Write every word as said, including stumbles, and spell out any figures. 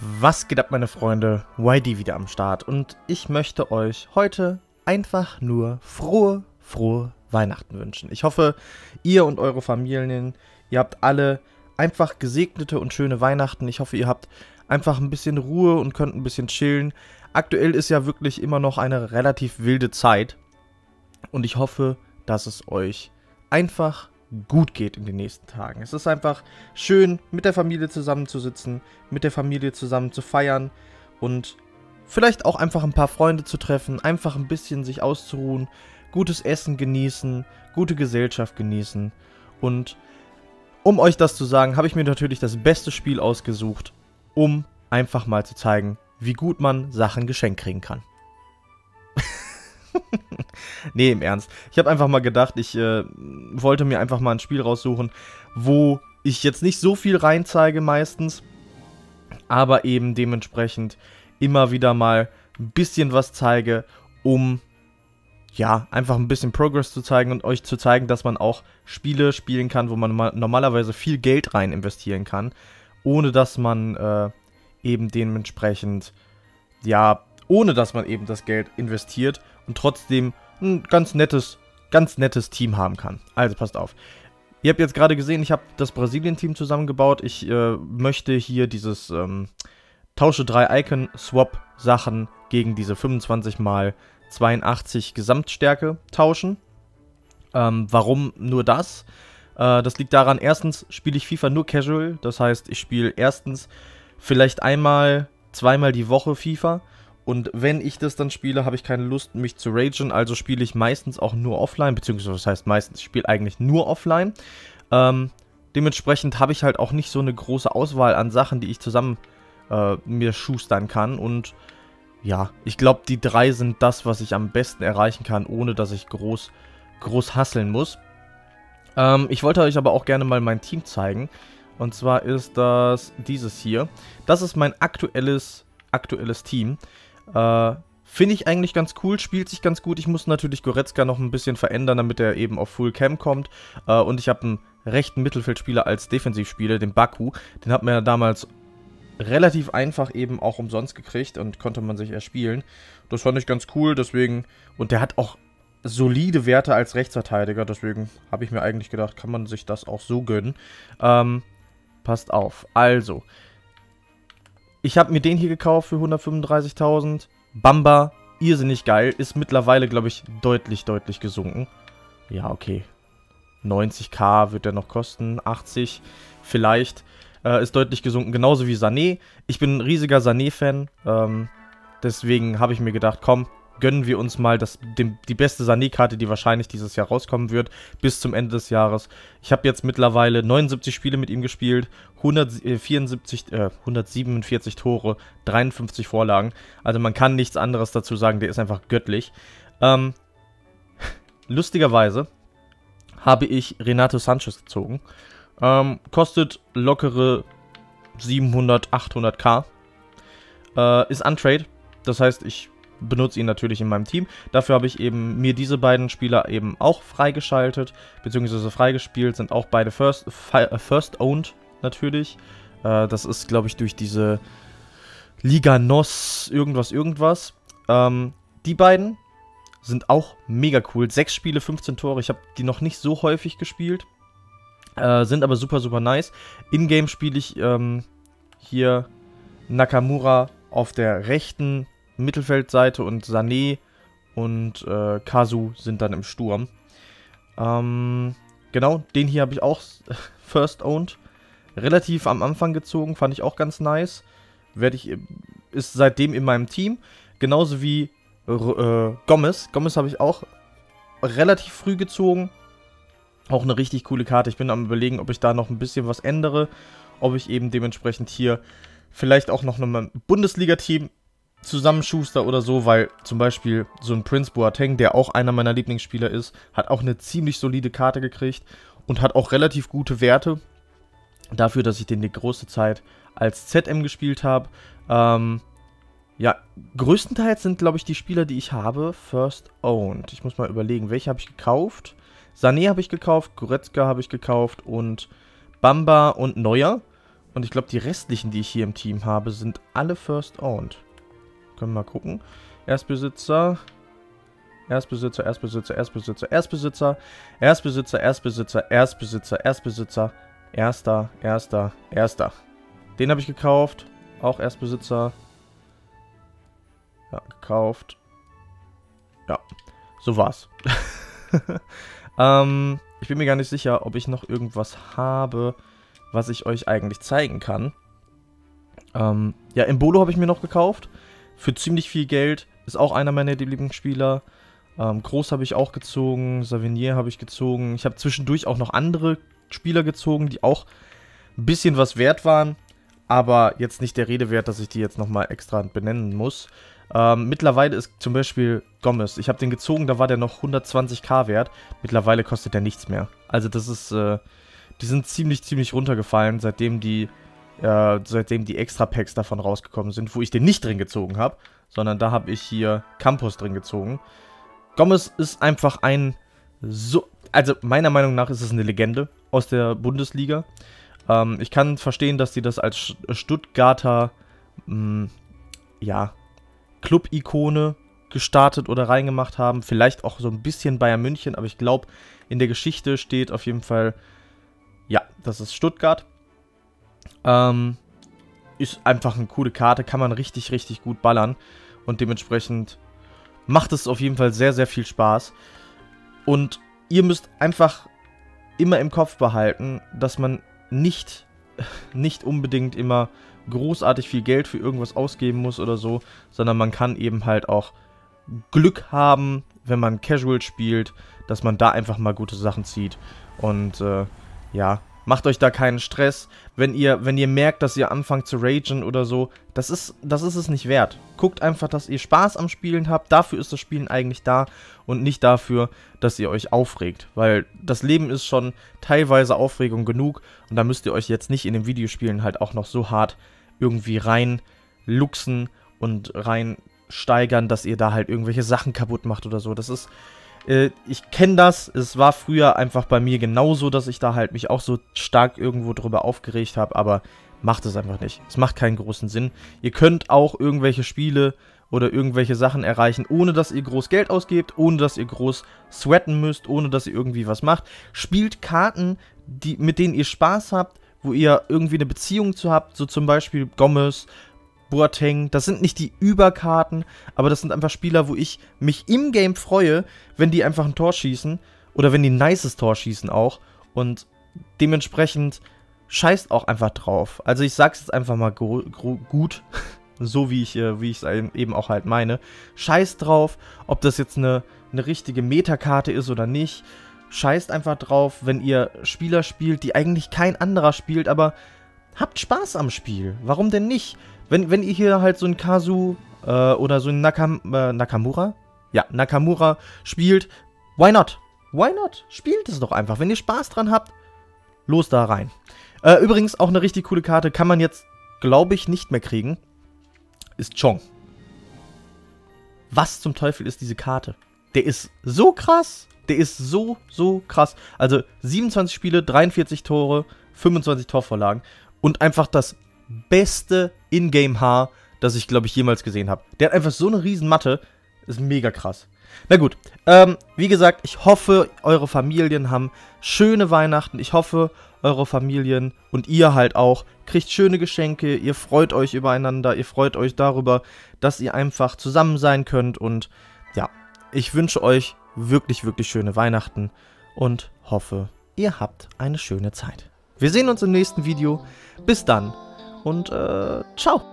Was geht ab, meine Freunde? Y D wieder am Start und ich möchte euch heute einfach nur frohe, frohe Weihnachten wünschen. Ich hoffe, ihr und eure Familien, ihr habt alle einfach gesegnete und schöne Weihnachten. Ich hoffe, ihr habt einfach ein bisschen Ruhe und könnt ein bisschen chillen. Aktuell ist ja wirklich immer noch eine relativ wilde Zeit und ich hoffe, dass es euch einfach gut geht in den nächsten Tagen. Es ist einfach schön, mit der Familie zusammenzusitzen, mit der Familie zusammen zu feiern und vielleicht auch einfach ein paar Freunde zu treffen, einfach ein bisschen sich auszuruhen, gutes Essen genießen, gute Gesellschaft genießen. Und um euch das zu sagen, habe ich mir natürlich das beste Spiel ausgesucht, um einfach mal zu zeigen, wie gut man Sachen geschenkt kriegen kann. Nee, im Ernst. Ich habe einfach mal gedacht, ich äh, wollte mir einfach mal ein Spiel raussuchen, wo ich jetzt nicht so viel reinzeige meistens, aber eben dementsprechend immer wieder mal ein bisschen was zeige, um ja einfach ein bisschen Progress zu zeigen und euch zu zeigen, dass man auch Spiele spielen kann, wo man normalerweise viel Geld rein investieren kann, ohne dass man äh, eben dementsprechend, ja, ohne dass man eben das Geld investiert und trotzdem ein ganz nettes, ganz nettes Team haben kann. Also passt auf. Ihr habt jetzt gerade gesehen, ich habe das Brasilien-Team zusammengebaut. Ich äh, möchte hier dieses ähm, Tausche drei Icon-Swap-Sachen gegen diese fünfundzwanzig mal zweiundachtzig Gesamtstärke tauschen. Ähm, warum nur das? Äh, das liegt daran, erstens spiele ich FIFA nur casual. Das heißt, ich spiele erstens vielleicht einmal, zweimal die Woche FIFA. Und wenn ich das dann spiele, habe ich keine Lust, mich zu ragen, also spiele ich meistens auch nur offline, beziehungsweise das heißt meistens, ich spiele eigentlich nur offline. Ähm, dementsprechend habe ich halt auch nicht so eine große Auswahl an Sachen, die ich zusammen äh, mir schustern kann. Und ja, ich glaube, die drei sind das, was ich am besten erreichen kann, ohne dass ich groß, groß hasseln muss. Ähm, ich wollte euch aber auch gerne mal mein Team zeigen. Und zwar ist das dieses hier. Das ist mein aktuelles, aktuelles Team. Äh, finde ich eigentlich ganz cool, spielt sich ganz gut. Ich muss natürlich Goretzka noch ein bisschen verändern, damit er eben auf Full Cam kommt. Äh, und ich habe einen rechten Mittelfeldspieler als Defensivspieler, den Baku. Den hat man ja damals relativ einfach eben auch umsonst gekriegt und konnte man sich erspielen. Das fand ich ganz cool, deswegen... Und der hat auch solide Werte als Rechtsverteidiger, deswegen habe ich mir eigentlich gedacht, kann man sich das auch so gönnen. Ähm, passt auf. Also... Ich habe mir den hier gekauft für hundertfünfunddreißigtausend. Bamba, irrsinnig geil. Ist mittlerweile, glaube ich, deutlich, deutlich gesunken. Ja, okay. neunzigtausend wird der noch kosten. achtzig vielleicht. Äh, ist deutlich gesunken. Genauso wie Sané. Ich bin ein riesiger Sané-Fan. Ähm, deswegen habe ich mir gedacht, komm, gönnen wir uns mal das, dem, die beste Sané-Karte, die wahrscheinlich dieses Jahr rauskommen wird, bis zum Ende des Jahres. Ich habe jetzt mittlerweile neunundsiebzig Spiele mit ihm gespielt, hundertvierundsiebzig, äh, hundertsiebenundvierzig Tore, dreiundfünfzig Vorlagen. Also man kann nichts anderes dazu sagen, der ist einfach göttlich. Ähm, lustigerweise habe ich Renato Sanchez gezogen. Ähm, kostet lockere siebenhundert, achthunderttausend. Äh, ist untrade, das heißt, ich... benutze ihn natürlich in meinem Team. Dafür habe ich eben mir diese beiden Spieler eben auch freigeschaltet, beziehungsweise freigespielt, sind auch beide First, first Owned natürlich. Äh, das ist, glaube ich, durch diese Liga Nos irgendwas irgendwas. Ähm, die beiden sind auch mega cool. Sechs Spiele, fünfzehn Tore. Ich habe die noch nicht so häufig gespielt, äh, sind aber super, super nice. In-game spiele ich ähm, hier Nakamura auf der rechten Mittelfeldseite und Sané und äh, Kazu sind dann im Sturm. Ähm, genau, den hier habe ich auch first owned. Relativ am Anfang gezogen, fand ich auch ganz nice. Werd ich, ist seitdem in meinem Team. Genauso wie äh, Gomez. Gomez habe ich auch relativ früh gezogen. Auch eine richtig coole Karte. Ich bin am Überlegen, ob ich da noch ein bisschen was ändere. Ob ich eben dementsprechend hier vielleicht auch noch ein Bundesliga-Team zusammenschuster oder so, weil zum Beispiel so ein Prince Boateng, der auch einer meiner Lieblingsspieler ist, hat auch eine ziemlich solide Karte gekriegt und hat auch relativ gute Werte dafür, dass ich den die große Zeit als Z M gespielt habe. Ähm, ja, größtenteils sind, glaube ich, die Spieler, die ich habe, First Owned. Ich muss mal überlegen, welche habe ich gekauft? Sané habe ich gekauft, Goretzka habe ich gekauft und Bamba und Neuer. Und ich glaube, die restlichen, die ich hier im Team habe, sind alle First Owned. Können wir mal gucken. Erstbesitzer. Erstbesitzer, Erstbesitzer, Erstbesitzer, Erstbesitzer. Erstbesitzer, Erstbesitzer, Erstbesitzer, Erstbesitzer. Erster, erster, erster. Den habe ich gekauft. Auch Erstbesitzer. Ja, gekauft. Ja, so war's. ähm, ich bin mir gar nicht sicher, ob ich noch irgendwas habe, was ich euch eigentlich zeigen kann. Ähm, ja, Embolo habe ich mir noch gekauft. Für ziemlich viel Geld. Ist auch einer meiner Lieblingsspieler. Ähm, Groß habe ich auch gezogen. Savigny habe ich gezogen. Ich habe zwischendurch auch noch andere Spieler gezogen, die auch ein bisschen was wert waren. Aber jetzt nicht der Rede wert, dass ich die jetzt nochmal extra benennen muss. Ähm, mittlerweile ist zum Beispiel Gomez. Ich habe den gezogen, da war der noch hundertzwanzigtausend wert. Mittlerweile kostet der nichts mehr. Also das ist, äh, die sind ziemlich, ziemlich runtergefallen, seitdem die, äh, seitdem die Extra-Packs davon rausgekommen sind, wo ich den nicht drin gezogen habe, sondern da habe ich hier Campos drin gezogen. Gomez ist einfach ein, so, also meiner Meinung nach ist es eine Legende aus der Bundesliga. Ähm, ich kann verstehen, dass die das als Stuttgarter, mh, ja, Club-Ikone gestartet oder reingemacht haben. Vielleicht auch so ein bisschen Bayern München, aber ich glaube, in der Geschichte steht auf jeden Fall, ja, das ist Stuttgart. Ähm, ist einfach eine coole Karte, kann man richtig, richtig gut ballern. Und dementsprechend macht es auf jeden Fall sehr, sehr viel Spaß. Und ihr müsst einfach immer im Kopf behalten, dass man nicht, nicht unbedingt immer großartig viel Geld für irgendwas ausgeben muss oder so, sondern man kann eben halt auch Glück haben, wenn man Casual spielt, dass man da einfach mal gute Sachen zieht. Und äh, ja, macht euch da keinen Stress. Wenn ihr, wenn ihr merkt, dass ihr anfangt zu ragen oder so, das ist, das ist es nicht wert. Guckt einfach, dass ihr Spaß am Spielen habt. Dafür ist das Spielen eigentlich da und nicht dafür, dass ihr euch aufregt. Weil das Leben ist schon teilweise Aufregung genug und da müsst ihr euch jetzt nicht in den Videospielen halt auch noch so hart irgendwie rein luchsen und rein steigern, dass ihr da halt irgendwelche Sachen kaputt macht oder so. Das ist, äh, ich kenne das, es war früher einfach bei mir genauso, dass ich da halt mich auch so stark irgendwo drüber aufgeregt habe, aber macht es einfach nicht. Es macht keinen großen Sinn. Ihr könnt auch irgendwelche Spiele oder irgendwelche Sachen erreichen, ohne dass ihr groß Geld ausgebt, ohne dass ihr groß sweaten müsst, ohne dass ihr irgendwie was macht. Spielt Karten, die, mit denen ihr Spaß habt, wo ihr irgendwie eine Beziehung zu habt, so zum Beispiel Gomez, Boateng, das sind nicht die Überkarten, aber das sind einfach Spieler, wo ich mich im Game freue, wenn die einfach ein Tor schießen oder wenn die ein nices Tor schießen auch und dementsprechend scheißt auch einfach drauf. Also ich sag's jetzt einfach mal gut, so wie ich äh, wie ich's eben auch halt meine, scheißt drauf, ob das jetzt eine, eine richtige Metakarte ist oder nicht. Scheißt einfach drauf, wenn ihr Spieler spielt, die eigentlich kein anderer spielt, aber habt Spaß am Spiel. Warum denn nicht? Wenn, wenn ihr hier halt so einen Kazu äh, oder so einen Nakam äh, Nakamura? Ja, Nakamura spielt, why not? Why not? Spielt es doch einfach. Wenn ihr Spaß dran habt, los da rein. Äh, übrigens auch eine richtig coole Karte, kann man jetzt, glaube ich, nicht mehr kriegen, ist Chong. Was zum Teufel ist diese Karte? Der ist so krass. Der ist so, so krass. Also siebenundzwanzig Spiele, dreiundvierzig Tore, fünfundzwanzig Torvorlagen und einfach das beste Ingame-Haar, das ich, glaube ich, jemals gesehen habe. Der hat einfach so eine riesen Matte. Ist mega krass. Na gut, ähm, wie gesagt, ich hoffe, eure Familien haben schöne Weihnachten. Ich hoffe, eure Familien und ihr halt auch kriegt schöne Geschenke. Ihr freut euch übereinander. Ihr freut euch darüber, dass ihr einfach zusammen sein könnt. Und ja, ich wünsche euch wirklich, wirklich schöne Weihnachten und hoffe, ihr habt eine schöne Zeit. Wir sehen uns im nächsten Video. Bis dann und äh, ciao.